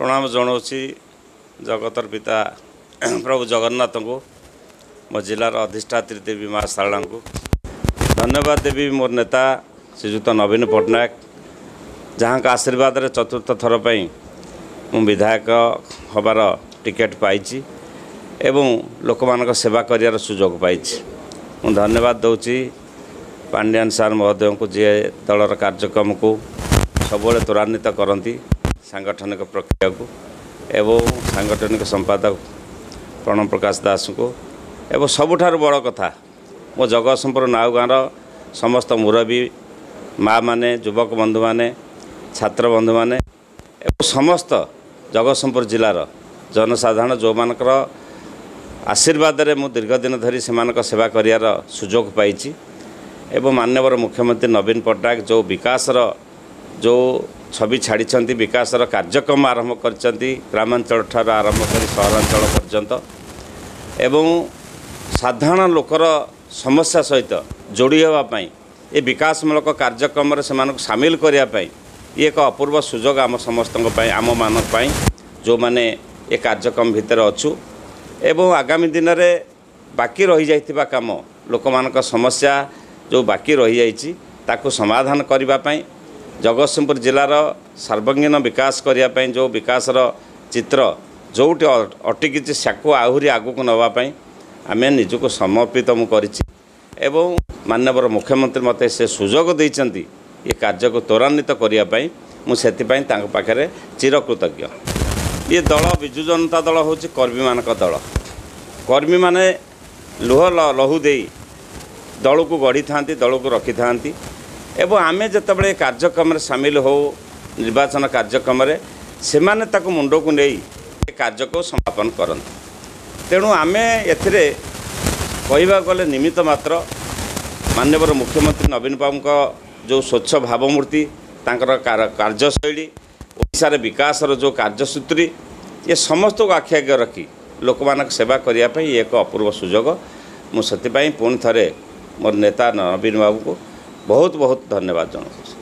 प्रणाम जनाउँछु जगतर पिता प्रभु जगन्नाथ को म जिल्लार अधिष्ठात्री देवी माँ शारदा को धन्यवाद देवी। मोर नेता श्रीयुक्त नवीन पटनायक जहाँ का आशीर्वाद रे चतुर्थ थर पई म विधायक हबार टिकेट पाई एवं लोक मानक सेवा करियार सुयोग पाई। म धन्यवाद दउची पांड्यान सार महोदय को जे दलर कार्यक्रम को सबले त्वरान्वित करती सांगठनिक प्रक्रिया को एवं सांगठनिक संपादक प्रणव प्रकाश दास को एवं सबुठार बड़ कथा मो जगतसिंहपुर नाउ गाँव समस्त मुरबी माँ माने युवक बंधु माने छात्र बंधु माने एवं समस्त जगतसिंहपुर जिलार जनसाधारण जो मानक आशीर्वाद रे मो दीर्घ दिन धरी सेमानक सेवा करियार सुयोग पाई। एवं माननीय मुख्यमंत्री नवीन पटनायक जो विकास जो छवि छाड़ी विकास कार्यक्रम आरंभ कर ग्रामांचल ठार आरंभ कर सहरांचल पर्यंत एवं साधारण लोकर समस्या सहित जोड़ी होगापाई ये विकासमूलक कार्यक्रम से सामिल करने ये एक अपूर्व सुयोग आम समस्त आम मान जो मैंने ये कार्यक्रम भितर अच्छू एवं आगामी दिन में बाकी रही जाता कम लोक मानक समस्या जो बाकी रही जाती समाधान करने जगतसिंहपुर जिलार सर्वांगीन विकास करने जो विकासर चित्र जोटी अटकी साकू आहरी आगू को नापी आम निजक समर्पित मुझे एवं माननीय मुख्यमंत्री मते से सुयोग देइचंती ये कार्य को त्वरान्वित करने मुझे पाखे चिरकृतज्ञ। ये दल बीजू जनता दल हूँ कर्मी मानक दल कर्मी माने लुह लहू दे दल को गढ़ी था दल को रखी था एवं आमे जिते कार्यक्रम सामिल हो निर्वाचन कार्यक्रम से मुंड को नहीं कार्य को समापन करते तेणु आम ए कह निमित्त मात्र माननीय मुख्यमंत्री नवीन बाबू जो स्वच्छ भावमूर्ति कार्यशैली ओडिशार विकास जो कार्यसूत्री ये समस्त को आखि आगे रखी लोक मान सेवा करने एक अपूर्व सुयोग मुझे पुणी थे मोर नेता नवीन बाबू को बहुत बहुत धन्यवाद जनाऊँ।